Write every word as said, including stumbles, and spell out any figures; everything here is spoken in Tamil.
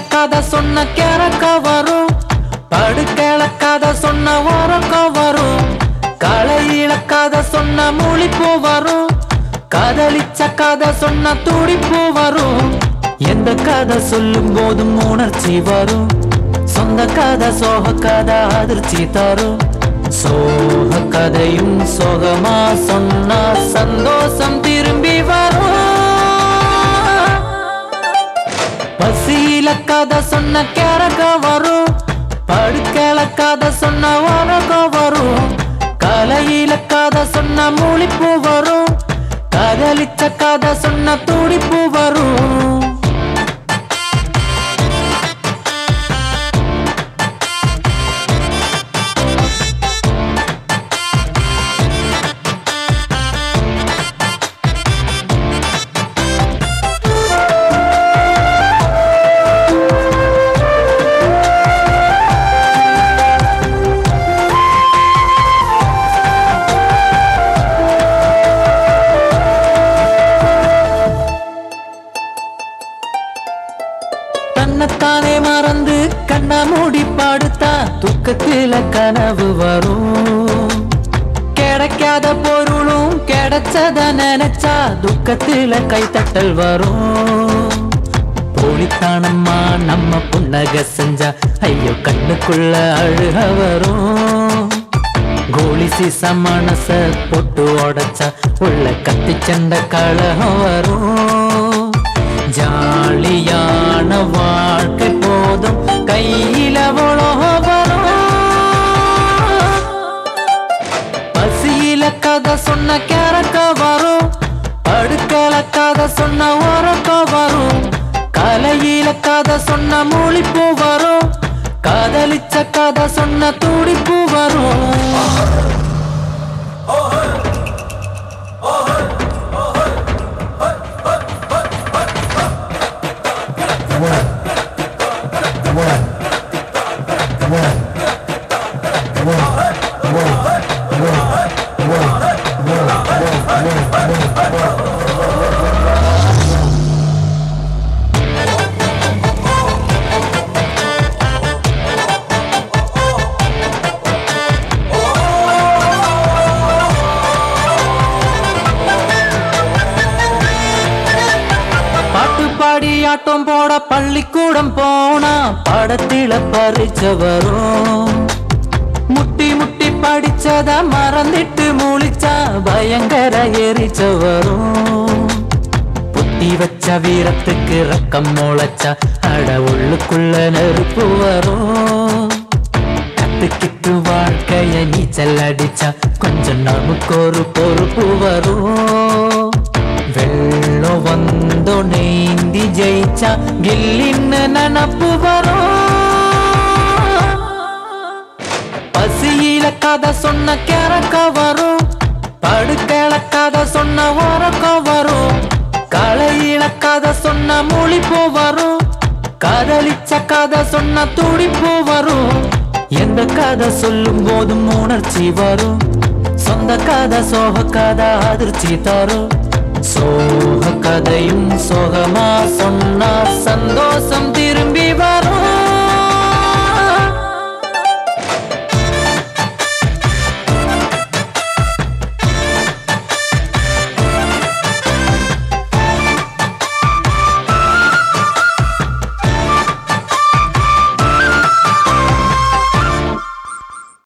கேளக்காத சொன்ன கேரக்க வரும், படு கேளக்காத சொன்ன வரக்க வரும், களை இழக்காத சொன்ன மூளிப்பு வரும், காதலிச்சக்காத சொன்ன துடிப்பு வரும். எந்த கதை சொல்லும் போதும் உணர்ச்சி வரும், சொந்த கதை சோகக்காத அதிர்ச்சி தரும். சோக கதையும் சோகமா சொன்னா சந்தோஷம் திரும்பி வரும். பசியில கதை சொன்ன கேரக வரும், படுக்கல கதை சொன்ன வரக வரும், கலையில கதை சொன்ன மூளிப்பு வரும், காதலிச்ச கதை சொன்ன துடிப்பு வரும். தன்னைத்தானே மறந்து கண்ணா மூடி பாடுத்தா துக்கத்தில கனவு வரும், கிடைக்காத பொருளும் கிடைச்சத நினைச்சா துக்கத்தில கைத்தட்டல் வரும். போலித்தானம்மா நம்ம புன்னகை செஞ்சா ஐயோ கண்ணுக்குள்ள அழுக வரும். கோலி சீசா மனச போட்டு உடைச்சா உள்ள கத்தி சண்ட கலகம் வரும். ஜாலியான வாழ்க்கை போதும் கையில வரும். பசியில கதை சொன்ன கேரக்க வரும், படுக்கல கதை சொன்ன வரக்க வரும், கலையில கதை சொன்ன மூளிப்பு வரும், காதலிச்ச கதை சொன்ன துடிப்பு வரும். பாடியாட்டம் போட பள்ளிக்கூடம் போனா படத்தில பறிச்ச வரும். முட்டி முட்டி படிச்சத மறந்துட்டு மூளிச்சா பயங்கர எரிச்ச வரும். புத்தி வச்ச வீரத்துக்கு ரக்கம் முளைச்சா அட உள்ளுக்குள்ள நெருப்பு வரும். கத்துக்கிட்டு வாழ்க்கைய நீச்சல் அடிச்சா கொஞ்சம் நமக்கு ஒரு பொறுப்பு வரும். வெள்ளம் வந்தோ நீந்தி ஜெயிச்சா கில்லின்னு நினப்பு வரும். பசியில கதை சொன்ன கேரக்க வரும், படுக்கல கதை சொன்ன வரக்க வரும், கலையில கதை சொன்ன மூளிப்பு வரும், காதலிச்ச கதை சொன்ன துடிப்பு வரும். எந்த கதை சொல்லும் போதும் உணர்ச்சி வரும், சொந்த கதை சோக கதை அதிர்ச்சி தரும். சோக கதையும் சோகமா சொன்னா சந்தோஷம் திரும்பி வரும்.